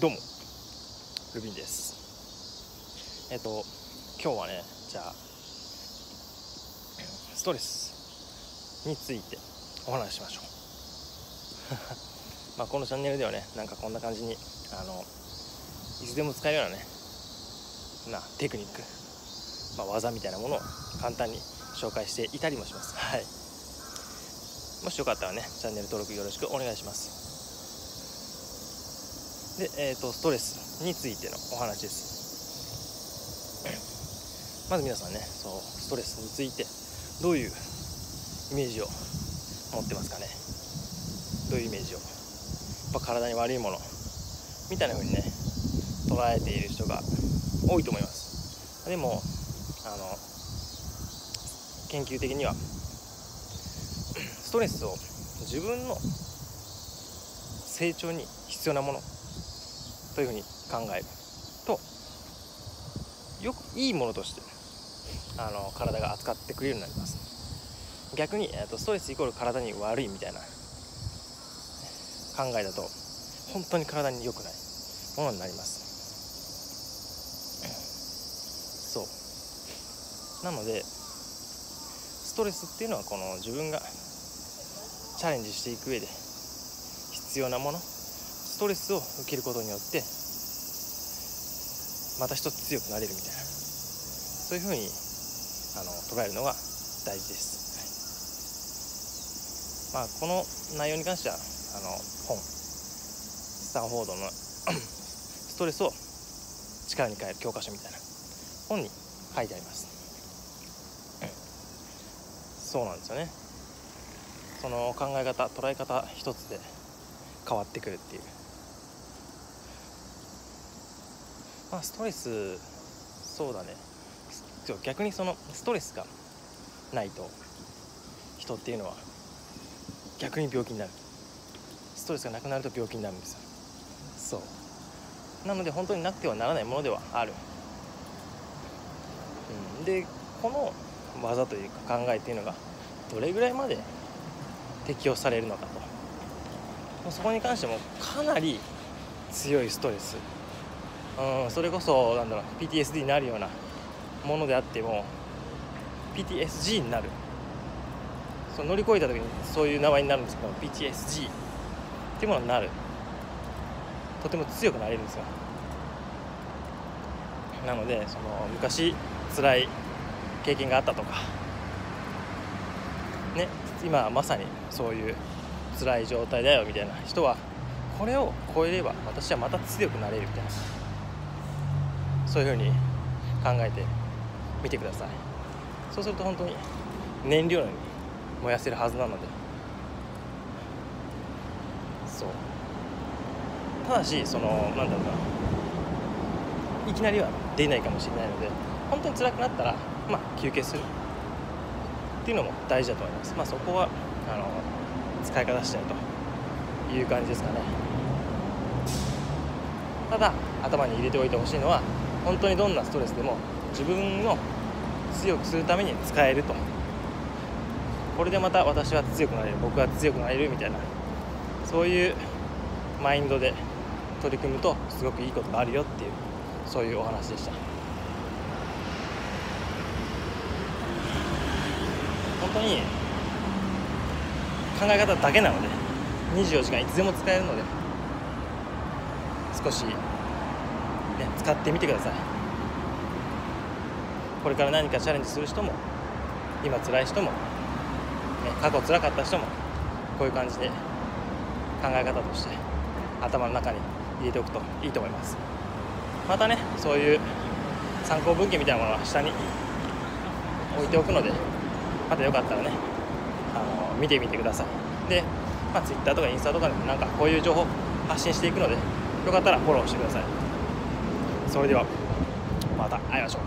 どうもルビンです。今日はね、じゃあストレスについてお話ししましょう。まあこのチャンネルではね、なんかこんな感じにいつでも使えるようなね、テクニック、技みたいなものを簡単に紹介していたりもします。はい、もしよかったらね、チャンネル登録よろしくお願いします。で、ストレスについてのお話です。まず皆さんね、ストレスについてどういうイメージを持ってますかね。どういうイメージを、体に悪いものみたいな風にね、捉えている人が多いと思います。でも研究的にはストレスを自分の成長に必要なものというふうに考えると、よくいいものとして体が扱ってくれるようになります。逆にストレスイコール体に悪いみたいな考えだと、本当に体に良くないものになります。そうなので、ストレスっていうのはこの自分がチャレンジしていく上で必要なもの、ストレスを受けることによってまた一つ強くなれるみたいな、そういうふうに捉えるのが大事です。はい、この内容に関しては本スタンフォードのストレスを力に変える教科書みたいな本に書いてあります。そうなんですよね、その考え方、捉え方一つで変わってくるっていう。ストレス、そうだね、逆にそのストレスがないと人っていうのは逆に病気になる。ストレスがなくなると病気になるんですよ。そうなので本当になくてはならないものではある。で、この技というか考えっていうのがどれぐらいまで適用されるのかと、そこに関してもかなり強いストレス、それこそPTSD になるようなものであっても PTSG になる、その乗り越えた時にそういう名前になるんですけど、 PTSG っていうものになる、とても強くなれるんですよ。なので昔辛い経験があったとかね、今まさにそういう辛い状態だよみたいな人は、これを超えれば私はまた強くなれるみたいな、そういうふうに考えてみてください。そうすると本当に燃料に燃やせるはずなので。そう、ただしいきなりは出ないかもしれないので、本当に辛くなったら休憩するっていうのも大事だと思います。そこは使い方次第という感じですかね。ただ頭に入れておいてほしいのは、本当にどんなストレスでも自分を強くするために使えると、これでまた私は強くなれる、僕は強くなれるみたいな、そういうマインドで取り組むとすごくいいことがあるよっていう、そういうお話でした。本当に考え方だけなので、24時間いつでも使えるので、少し、使ってみてください。これから何かチャレンジする人も、今辛い人も、過去辛かった人も、こういう感じで考え方として頭の中に入れておくといいと思います。またね、そういう参考文献みたいなものは下に置いておくので、またよかったらね、見てみてください。で、Twitter とかインスタとかでもこういう情報発信していくので、よかったらフォローしてください。それではまた会いましょう。